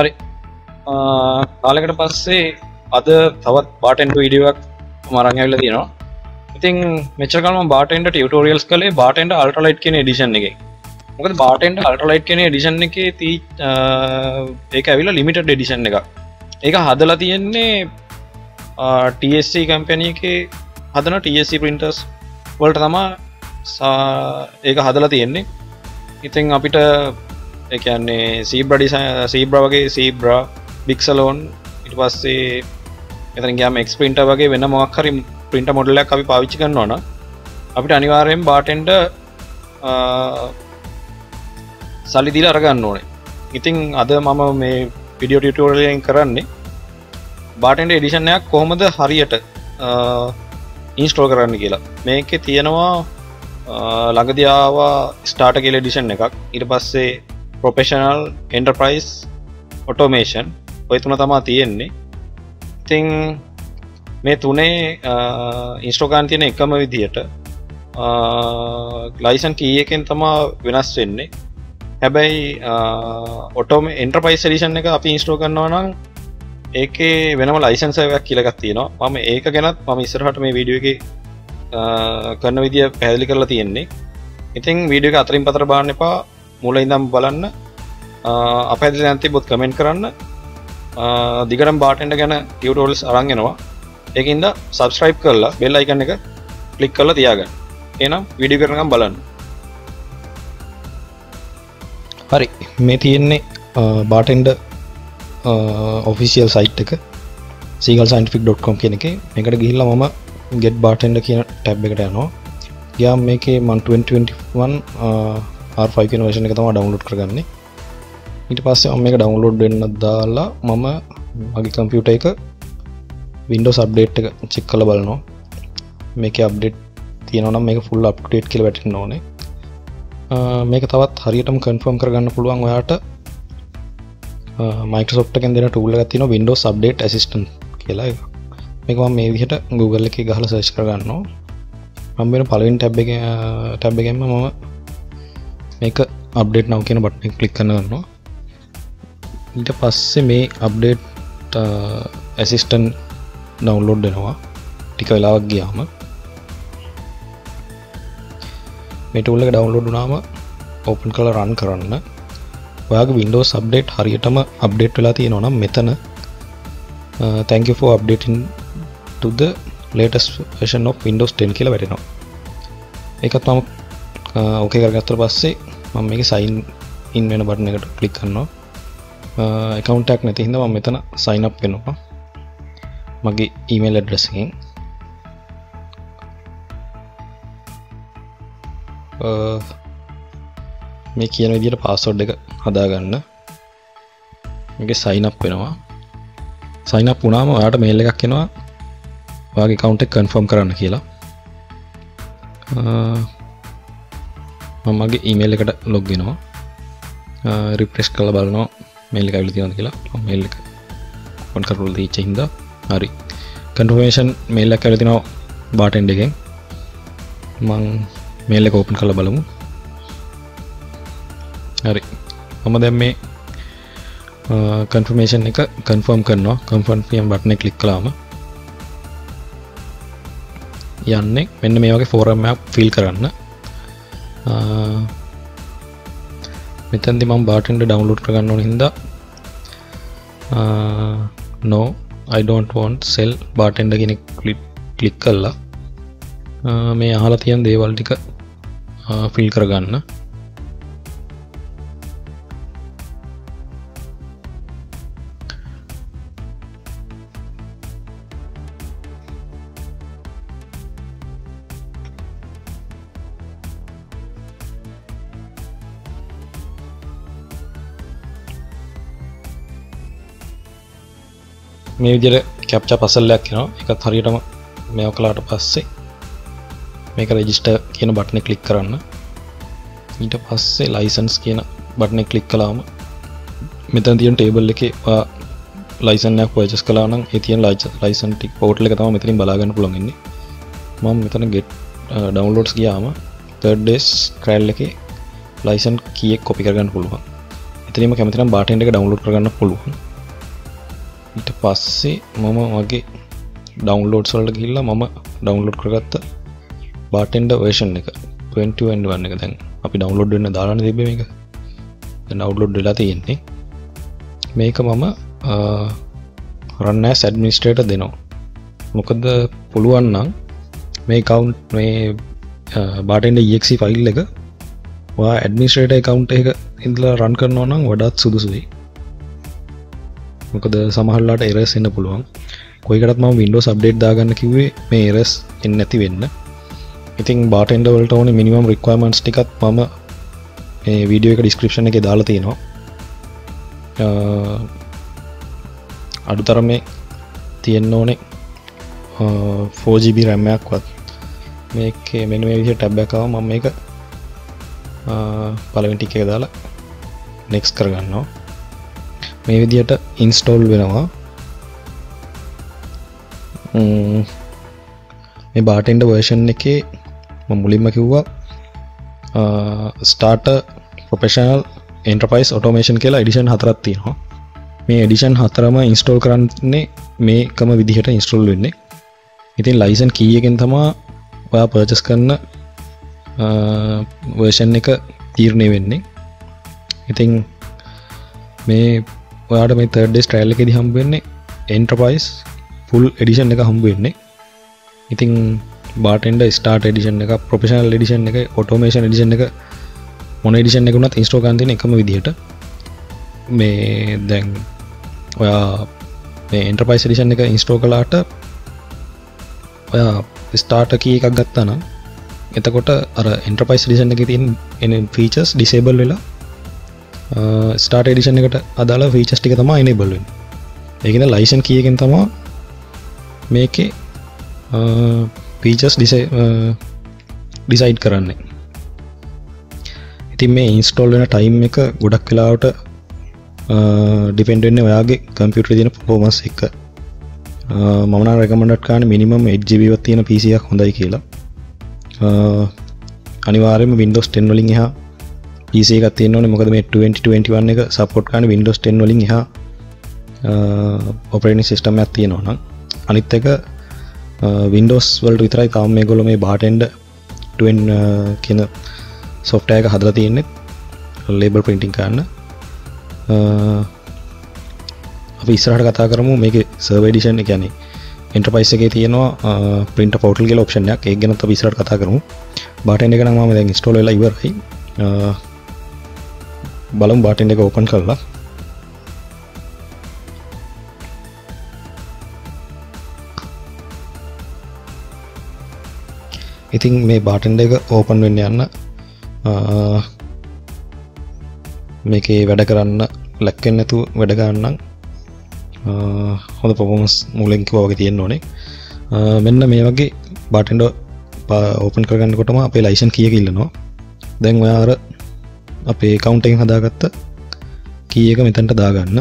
හරි කාලයකට පස්සේ අද තවත් bartender video එකක් මම අරන් ආවිල්ලා තියෙනවා. ඉතින් මෙච්චර කාලම bartender tutorials කළේ bartender ultra-lite කියන edition එකේ. මොකද bartender ultra-lite කියන edition එකේ ඒක ඇවිල්ලා limited edition එකක්. ඒක හදලා තියෙන්නේ TSC company එකේ හදන TSC printers වලට තමයි ඒක හදලා තියෙන්නේ. ඉතින් අපිට ඒ කියන්නේ zebra design zebra වගේ zebra pixelon ඊට පස්සේ මෙතන ගියාම x printer වගේ වෙන මොකක් හරි printer model එකක් අපි පාවිච්චි කරනවා නම් අපිට අනිවාර්යයෙන් bartender සල්ලි දීලා අරගන්න ඕනේ. ඉතින් අද මම මේ video tutorial එකෙන් කරන්නේ bartender edition එකක් කොහොමද හරියට install කරන්න කියලා. මේකේ තියෙනවා ළඟදී ආවා starter කියලා edition එකක්. ඊට පස්සේ प्रोफेशनल एंटरप्राइज ऑटोमेशन ඔය තුන තමයි තියෙන්නේ. ඉතින් මේ තුනේ ඉන්ස්ටෝල් කරන්න තියෙන එකම විදියට license key එකෙන් තමයි වෙනස් වෙන්නේ. හැබැයි ඔටෝමේ එන්ටර්ප්‍රයිස් එඩිෂන් එක අපි ඉන්ස්ටෝල් කරනවා නම් ඒකේ වෙනම license එකක් කියලා එකක් තියෙනවා. මම ඒක ගැනත් මම ඉස්සරහට මේ වීඩියෝ එකේ කරන විදිය පැහැදිලි කරලා තියෙන්නේ. ඉතින් වීඩියෝ එක අතරින් පතර බලන්න එපා. मूल इंदम බලන්න අපැහැදිලි නැති බොත් කමෙන්ට් කරන්න දිගටම bartender ගැන ටියුටෝරියල්ස් අරන් එනවා. ඒකින්ද subscribe කරලා bell icon එක click කරලා තියාගන්න. එහෙනම් වීඩියෝ කරනකම් බලන්න. හරි මේ තියෙන්නේ bartender official site එක seagullscientific.com කියන එකේ. මේකට ගිහිල්ලා මම get bartender කියන tab එකට යනවා. ගියාම මේකේ මම 2021 R5 කියන version එක තමයි download කරගන්නේ. ඊට පස්සේ මම මේක download වෙන්න දාලා මම මගේ computer එක Windows update එක check කරලා බලනවා. මේකේ update තියෙනවා නම් මේක full up to date කියලා වැටෙන්න ඕනේ. මේක තවත් හරියටම confirm කරගන්න පුළුවන් ඔයාලට Microsoft එකෙන් දෙන tool එකක් තියෙනවා Windows Update Assistant කියලා එකක්. මේක මම මේ විදිහට Google එකේ ගහලා search කරගන්නවා. මම වෙන පළවෙනි tab එකෙන් මම මේක අප්ඩේට් නව් කියන බටන් එක ක්ලික් කරනවා. ඊට පස්සේ මේ අප්ඩේට් ඇසිස්ටන්ට් ඩවුන්ලෝඩ් වෙනවා. ටික වෙලාවක් ගියාම මේ ටූල් එක ඩවුන්ලෝඩ් වුණාම ඕපන් කරලා රන් කරන්න. ඔයාගේ Windows අප්ඩේට් හරියටම අප්ඩේට් වෙලා තියෙනවා නම් මෙතන thank you for updating to the latest version of Windows 10 කියලා වැටෙනවා. ඒකත් මම ඕකේ කරගත්තට පස්සේ මම මේකේ sign in වෙන බටන් එකට click කරනවා. account එකක් නැති හින්දා මම මෙතන sign up වෙනවා මගේ email address එකෙන්. මේ කියන විදිහට password එක හදාගන්න. මේකේ sign up වෙනවා. sign up වුණාම ඔයාලට mail එකක් එනවා ඔයාගේ account එක confirm කරන්න කියලා. මම මගේ ඊමේල් එකට log වෙනවා. රිෆ්‍රෙෂ් කරලා බලනවා මේල් එක ඇවිල්ලා තියෙනවද කියලා. මම මේල් එක ඔන් කරලා දීච්ච හින්දා හරි කන්ෆර්මේෂන් මේල් එකක් ඇවිල්ලා තිනවා bartender එකෙන්. මම මේල් එක ඕපන් කරලා බලමු. හරි මම දැන් මේ කන්ෆර්මේෂන් එක කන්ෆර්ම් කරනවා. කන්ෆර්ම් කියන බටන් එක ක්ලික් කළාම යන්නේ මෙන්න මේ වගේ ෆෝරම් එකක් fill කරන්න. මෙතනදී මම bartender download කරගන්න ඕන හින්දා no I don't want sell bartender කියන එක ක්ලික් කළා. මේ අහලා තියෙන දේවල් ටික fill කරගන්න. මේ විදිහට කැප්චා පසල් එකක් එනවා. ඒකත් හරියටම මේව කළාට පස්සේ මේක රෙජිස්ටර් කියන බටන් එක ක්ලික් කරන්න. ඊට පස්සේ ලයිසන්ස් කියන බටන් එක ක්ලික් කළාම මෙතන තියෙන ටේබල් එකේ ඔයා ලයිසන් එකක් පර්චේස් කළා නම් ඒ තියෙන ලයිසන් ටික පෝටල් එක තමයි මෙතනින් බලා ගන්න පුළුවන් ඉන්නේ. මම මෙතන get downloads ගියාම 3rd days trial එකේ ලයිසන් කී එක copy කරගන්න පුළුවන්. එතනම කැමති නම් බාටෙන්ඩර් එක ඩවුන්ලෝඩ් කරගන්න පුළුවන්. ඊට පස්සේ මම වගේ ඩවුන්ලෝඩ්ස් වලට ගිහිල්ලා මම ඩවුන්ලෝඩ් කරගත්ත බාටෙන්ඩර් version එක 2021 එක දැන් අපි ඩවුන්ලෝඩ් වෙන්න දාලානේ තිබ්බේ මේක. දැන් ඩවුන්ලෝඩ් වෙලා තියෙන්නේ. මේක මම run as administrator දෙනවා. මොකද පුළුවන් නම් මේ account මේ bartender exe file එක ඔයා administrator account එක ඉඳලා run කරනවා නම් වඩාත් සුදුසුයි. මොකද සමහර ලාට errors එන්න පුළුවන්. කොයිකටත් මම Windows update දාගන්න කිව්වේ මේ errors එන්නේ නැති වෙන්න. ඉතින් bartender වලට ඕනේ minimum requirements ටිකත් මම මේ video එක description එකේ දාලා තියෙනවා. අඩුතරමේ තියෙන්න ඕනේ 4GB RAM එකක්වත්. මේකේ මෙන්න මේ විදිහට ටැබ් එකව මම මේක පළවෙනි ටික එක දාලා next කරගන්නවා. මේ විදිහට install වෙනවා. මේ bartender version එකේ මම මුලින්ම කිව්වා starter professional enterprise automation කියලා edition හතරක් තියෙනවා. මේ edition හතරම install කරන්නේ මේකම විදිහට install වෙන්නේ. ඉතින් license key එකෙන් තමයි ඔයා purchase කරන version එක තීරණය වෙන්නේ. ඉතින් මේ ඔයාට මේ 3rd day trial එකේදී හම්බ වෙන්නේ enterprise full edition එක හම්බ වෙන්නේ. ඉතින් bartender start edition එක, professional edition එක, automation edition එක මොන edition එක වුණත් install කරන්න තියෙන එකම විදිහට. මේ දැන් ඔයා මේ enterprise edition එක install කළාට ඔයා starter key එකක් ගත්තා නම් එතකොට අර enterprise edition එකේ තියෙන එන features disable වෙලා starter edition එකට අදාළ features ටික තමයි enable වෙන්නේ. ඒ කියන්නේ license key එකෙන් තමයි මේකේ features decide කරන්නේ. ඉතින් මේ install වෙන time එක ගොඩක් වෙලාවට depend වෙන්නේ ඔයාගේ computer තියෙන performance එක. මම නම් recommend කරන්නේ minimum 8GB වත් තියෙන PC එකක් හොඳයි කියලා. අනිවාර්යයෙන්ම Windows 10 වලින් එහා PC එකක් තියෙන්න ඕනේ. මොකද මේ 2021 එක support කරන Windows 10 වලින් එහා operating system එකක් තියෙනවා නම් අනිත් එක Windows වලට විතරයි තාම මේගොල්ලෝ මේ bartender කියන software එක හදලා තියෙන්නේ label printing කරන්න. අපි ඉස්සරහට කතා කරමු මේකේ server edition එක කියන්නේ enterprise එකේ තියෙනවා print portal කියලා option එකක්. ඒක ගැනත් අපි ඉස්සරහට කතා කරමු. bartender එක නම් මම දැන් install වෙලා ඉවරයි. බලමු bartender එක open කරලා. ඉතින් මේ bartender එක open වෙන්න යන මේකේ වැඩ කරන්න ලැක්කෙන්නේ නැතුව වැඩ ගන්න නම් හොඳ performance මූලෙන් කිව්වා වගේ තියෙන්න ඕනේ. මෙන්න මේ වගේ bartender open කරගන්නකොටම අපේ license key එක ඉල්ලනවා. දැන් ඔයා අර අපේ account එකෙන් හදාගත්ත key එක මෙතනට දාගන්න.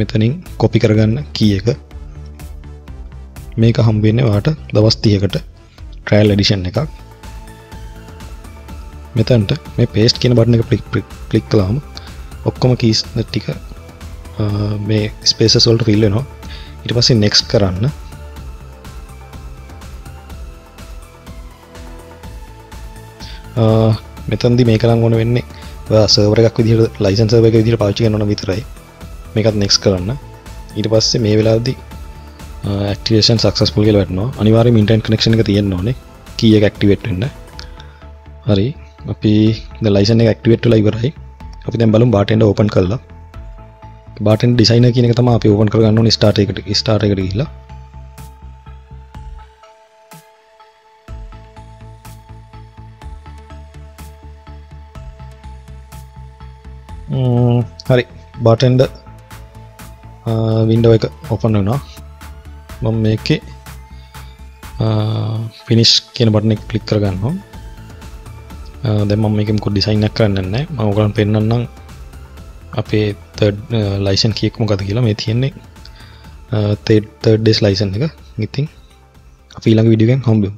මෙතනින් copy කරගන්න key එක. මේක හම්බ වෙන්නේ ඔයාට දවස් 30කට trial edition එකක්. මෙතනට මේ paste කියන බටන් එක click කළාම ඔක්කොම keys ටික මේ spaces වලට fill වෙනවා. ඊට පස්සේ next කරන්න. මෙතනදී මේක නම් ඕන වෙන්නේ ඔයා server එකක් විදිහට license server එකක් විදිහට පාවිච්චි කරනවා නම් විතරයි. මේකත් next කරන්න. ඊට පස්සේ මේ වෙලාවේදී activation successful කියලා වැටෙනවා. අනිවාර්යයෙන්ම internet connection එක තියෙන්න ඕනේ key එක activate වෙන්න. හරි. අපි ද ලයිසන් එක ඇක්ටිවේට් වෙලා ඉවරයි. අපි දැන් බලමු bartender open කරලා. bartender designer කියන එක තමයි අපි open කරගන්න ඕනේ start එකට ගිහිල්ලා. හරි. bartender window එක open වෙනවා. මම මේකේ finish කියන බටන් එක click කරගන්නවා. දැන් මම මේකෙ මොකක් ඩිසයින් එකක් කරන්නේ නැහැ. මම ඔයගලන්ට පෙන්නන්නම් අපේ 3rd license key එක මොකද කියලා. මේ තියෙන්නේ 3rd day license එක. ඉතින් අපි ඊළඟ වීඩියෝ එකෙන් හම්බෙමු.